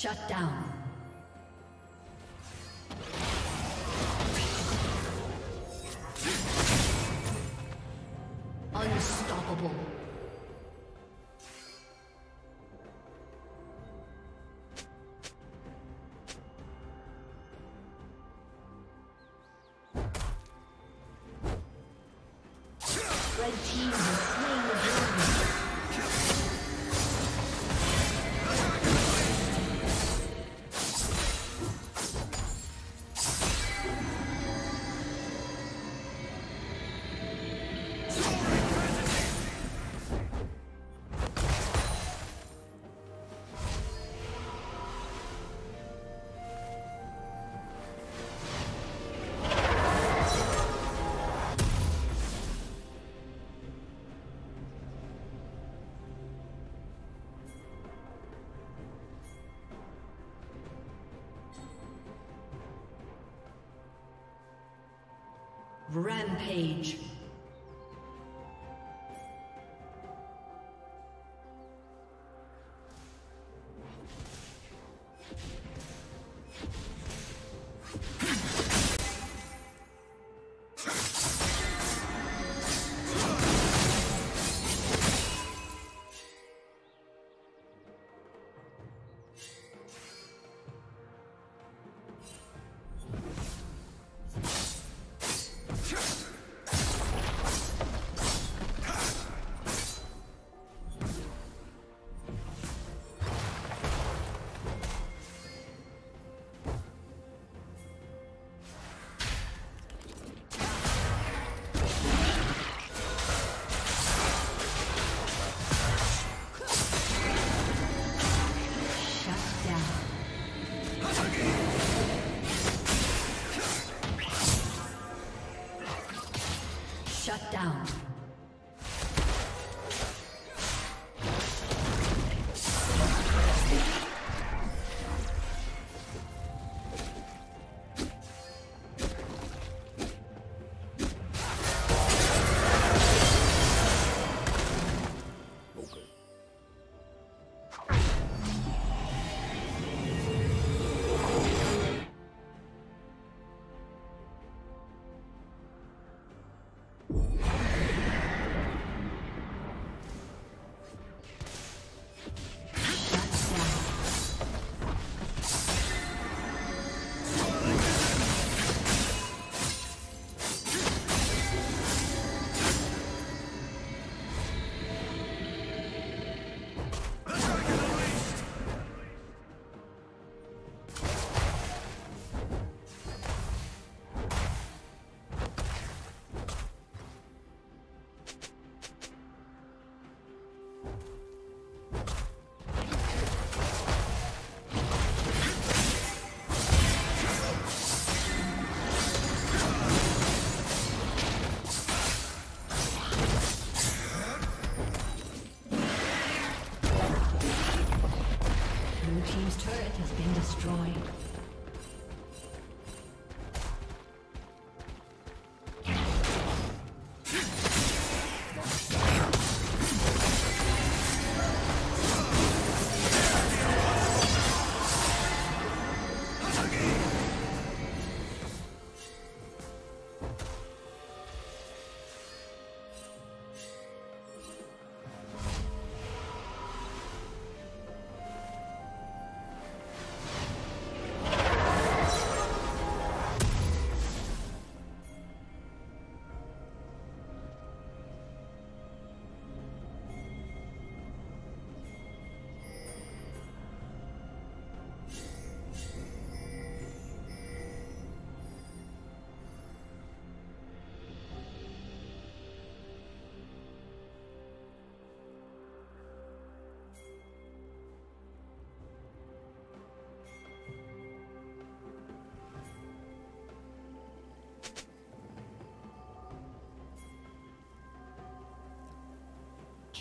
Shut down. Unstoppable. Red team has slain the dragon. Rampage. Shut down.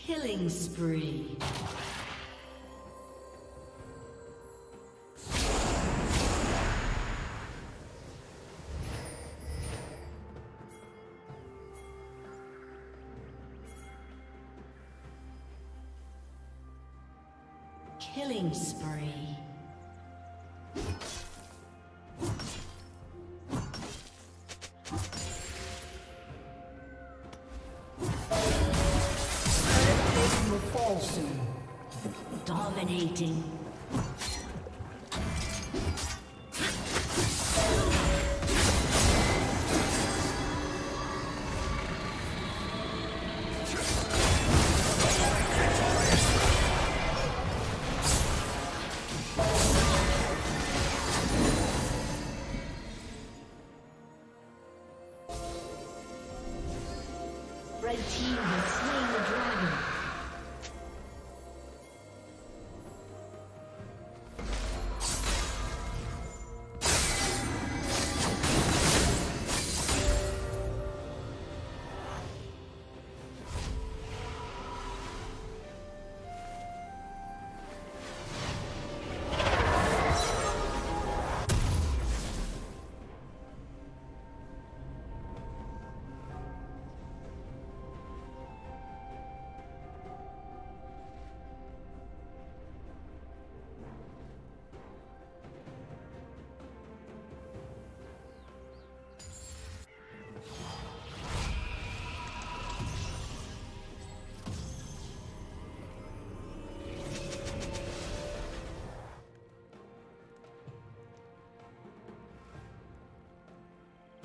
Killing spree. Killing spree. Dominating.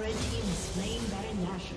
Red team is slain Baron Nashor.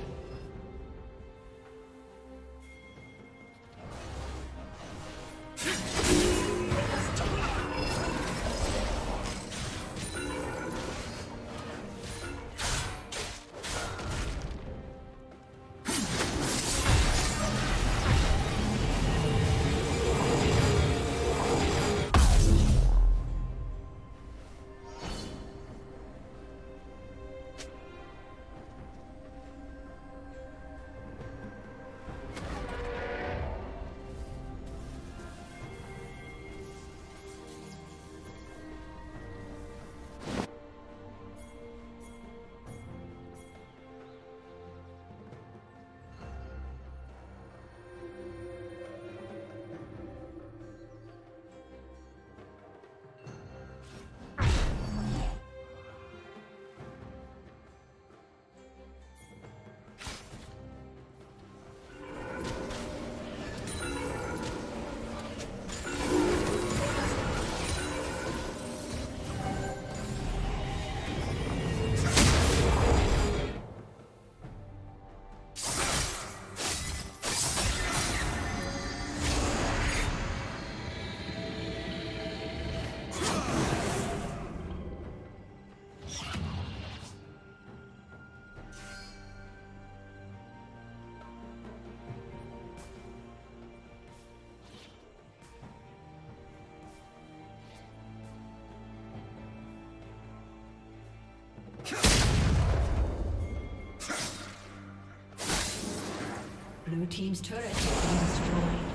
Blue team's turret has been destroyed.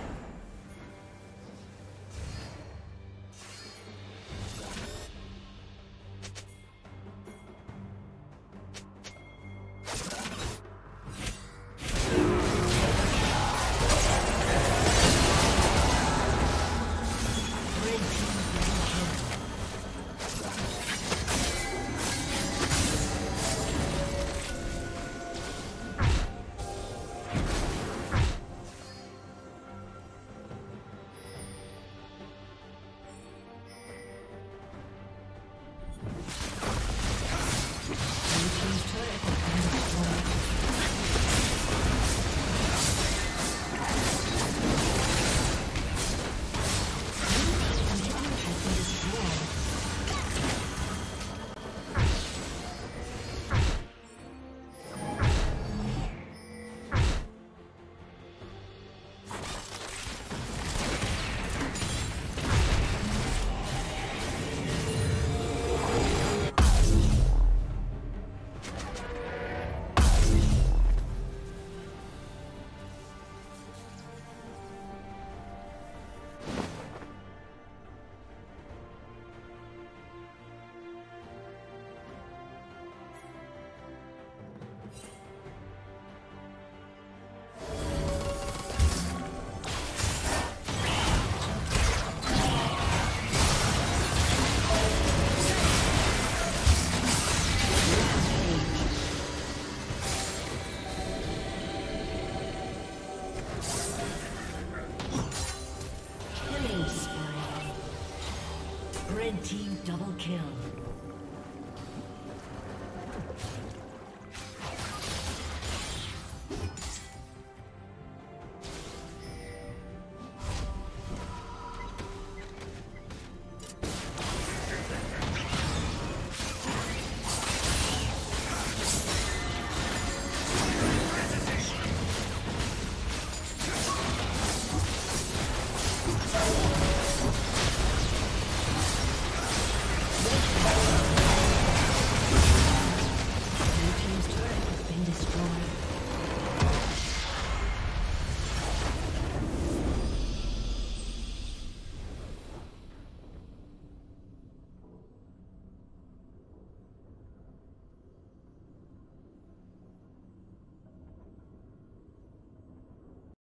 Red team double kill.